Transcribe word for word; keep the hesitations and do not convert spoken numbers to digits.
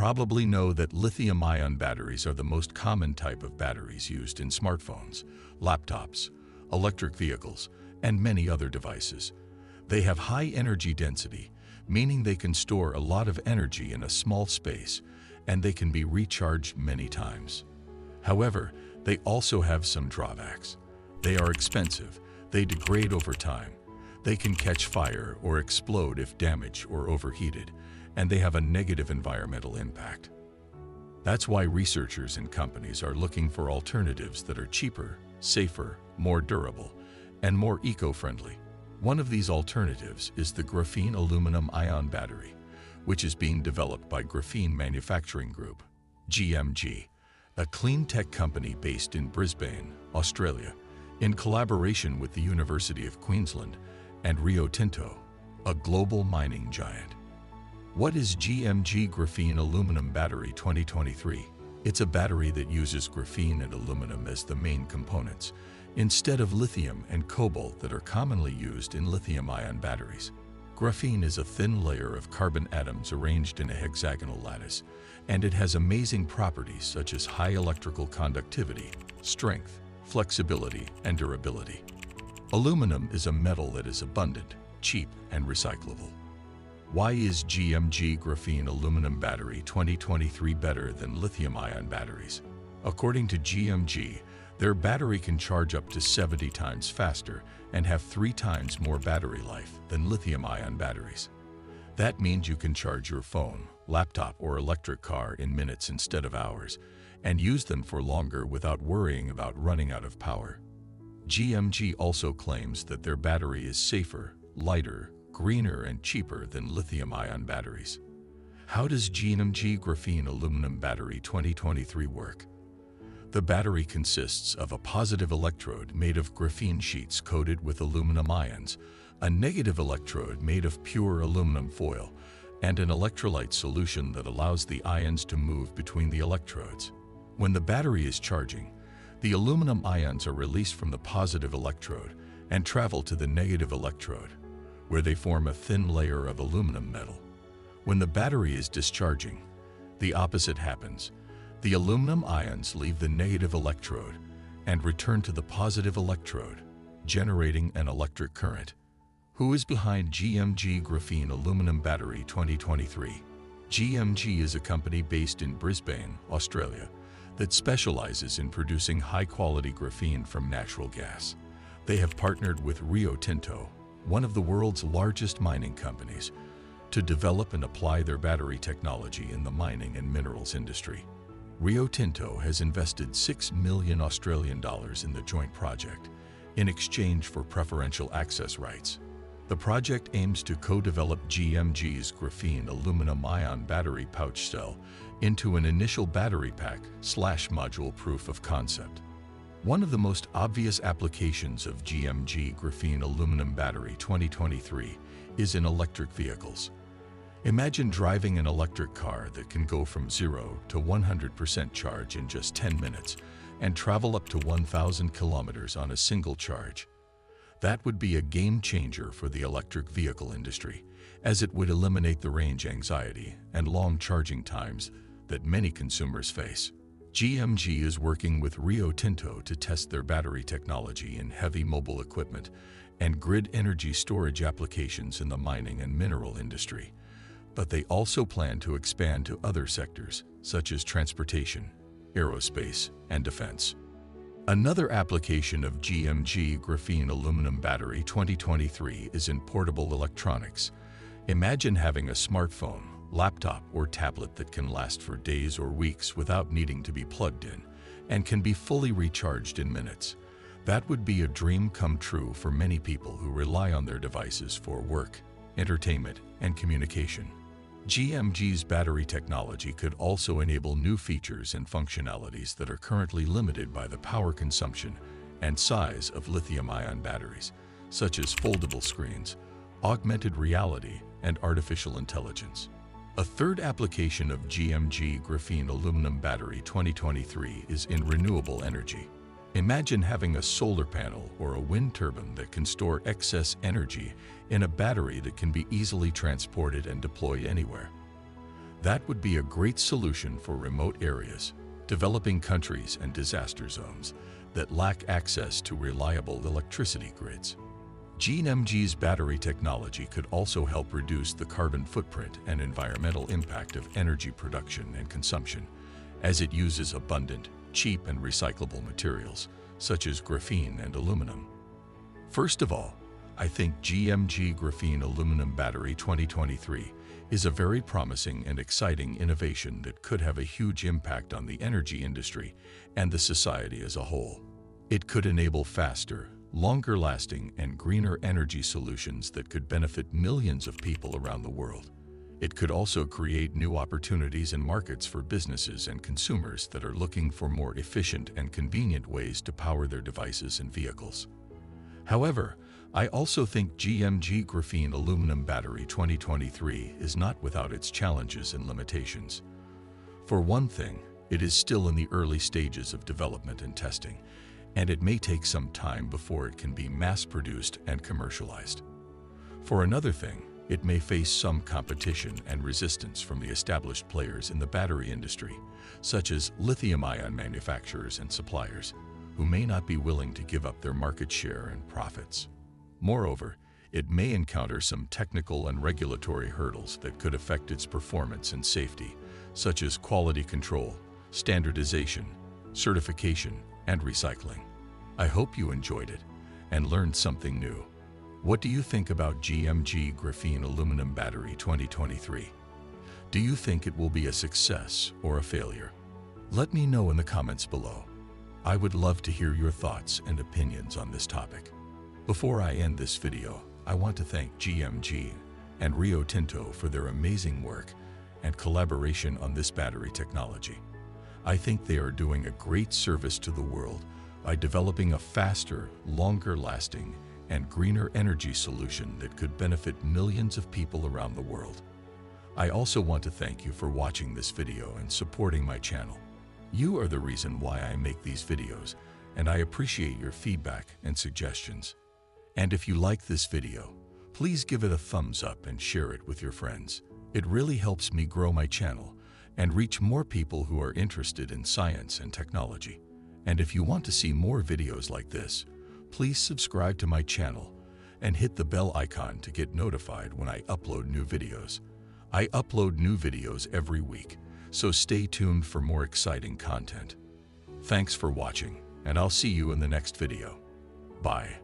probably know that lithium-ion batteries are the most common type of batteries used in smartphones, laptops, electric vehicles, and many other devices. They have high energy density, meaning they can store a lot of energy in a small space, and they can be recharged many times. However, they also have some drawbacks. They are expensive, they degrade over time, they can catch fire or explode if damaged or overheated, and they have a negative environmental impact. That's why researchers and companies are looking for alternatives that are cheaper, safer, more durable, and more eco-friendly. One of these alternatives is the graphene aluminum ion battery, which is being developed by Graphene Manufacturing Group, G M G, a clean tech company based in Brisbane, Australia, in collaboration with the University of Queensland and Rio Tinto, a global mining giant. What is G M G Graphene Aluminum Battery twenty twenty-three? It's a battery that uses graphene and aluminum as the main components, instead of lithium and cobalt that are commonly used in lithium-ion batteries. Graphene is a thin layer of carbon atoms arranged in a hexagonal lattice, and it has amazing properties such as high electrical conductivity, strength, flexibility, and durability. Aluminum is a metal that is abundant, cheap, and recyclable. Why is G M G Graphene Aluminum Battery twenty twenty-three better than lithium-ion batteries? According to G M G, their battery can charge up to seventy times faster and have three times more battery life than lithium-ion batteries. That means you can charge your phone, laptop, or electric car in minutes instead of hours, and use them for longer without worrying about running out of power. G M G also claims that their battery is safer, lighter, greener, and cheaper than lithium-ion batteries. How does G M G Graphene Aluminum Battery twenty twenty-three work? The battery consists of a positive electrode made of graphene sheets coated with aluminum ions, a negative electrode made of pure aluminum foil, and an electrolyte solution that allows the ions to move between the electrodes. When the battery is charging, the aluminum ions are released from the positive electrode and travel to the negative electrode, where they form a thin layer of aluminum metal. When the battery is discharging, the opposite happens. The aluminum ions leave the negative electrode and return to the positive electrode, generating an electric current. Who is behind G M G Graphene Aluminum Battery twenty twenty-three? G M G is a company based in Brisbane, Australia, that specializes in producing high-quality graphene from natural gas. They have partnered with Rio Tinto, one of the world's largest mining companies, to develop and apply their battery technology in the mining and minerals industry. Rio Tinto has invested six million Australian dollars in the joint project in exchange for preferential access rights. The project aims to co-develop G M G's graphene aluminum ion battery pouch cell into an initial battery pack slash module proof of concept. One of the most obvious applications of G M G Graphene Aluminum Battery twenty twenty-three is in electric vehicles. Imagine driving an electric car that can go from zero to one hundred percent charge in just ten minutes and travel up to one thousand kilometers on a single charge. That would be a game changer for the electric vehicle industry, as it would eliminate the range anxiety and long charging times that many consumers face. G M G is working with Rio Tinto to test their battery technology in heavy mobile equipment and grid energy storage applications in the mining and mineral industry. But they also plan to expand to other sectors, such as transportation, aerospace, and defense. Another application of G M G Graphene Aluminum Battery twenty twenty-three is in portable electronics. Imagine having a smartphone, laptop, or tablet that can last for days or weeks without needing to be plugged in and can be fully recharged in minutes. That would be a dream come true for many people who rely on their devices for work, entertainment, and communication. G M G's battery technology could also enable new features and functionalities that are currently limited by the power consumption and size of lithium-ion batteries, such as foldable screens, augmented reality, and artificial intelligence. A third application of G M G Graphene Aluminum Battery twenty twenty-three is in renewable energy. Imagine having a solar panel or a wind turbine that can store excess energy in a battery that can be easily transported and deployed anywhere. That would be a great solution for remote areas, developing countries, and disaster zones that lack access to reliable electricity grids. GeneMG's battery technology could also help reduce the carbon footprint and environmental impact of energy production and consumption, as it uses abundant, cheap and recyclable materials, such as graphene and aluminum. First of all, I think G M G Graphene Aluminum Battery twenty twenty-three is a very promising and exciting innovation that could have a huge impact on the energy industry and the society as a whole. It could enable faster, longer-lasting and greener energy solutions that could benefit millions of people around the world. It could also create new opportunities and markets for businesses and consumers that are looking for more efficient and convenient ways to power their devices and vehicles. However, I also think G M G Graphene Aluminum Battery twenty twenty-three is not without its challenges and limitations. For one thing, it is still in the early stages of development and testing, and it may take some time before it can be mass-produced and commercialized. For another thing, it may face some competition and resistance from the established players in the battery industry, such as lithium-ion manufacturers and suppliers, who may not be willing to give up their market share and profits. Moreover, it may encounter some technical and regulatory hurdles that could affect its performance and safety, such as quality control, standardization, certification, and recycling. I hope you enjoyed it and learned something new. What do you think about G M G Graphene Aluminum Battery twenty twenty-three? Do you think it will be a success or a failure? Let me know in the comments below. I would love to hear your thoughts and opinions on this topic. Before I end this video, I want to thank G M G and Rio Tinto for their amazing work and collaboration on this battery technology. I think they are doing a great service to the world by developing a faster, longer-lasting, and greener energy solution that could benefit millions of people around the world. I also want to thank you for watching this video and supporting my channel. You are the reason why I make these videos, and I appreciate your feedback and suggestions. And if you like this video, please give it a thumbs up and share it with your friends. It really helps me grow my channel and reach more people who are interested in science and technology. And if you want to see more videos like this, please subscribe to my channel and hit the bell icon to get notified when I upload new videos. I upload new videos every week, so stay tuned for more exciting content. Thanks for watching, and I'll see you in the next video. Bye.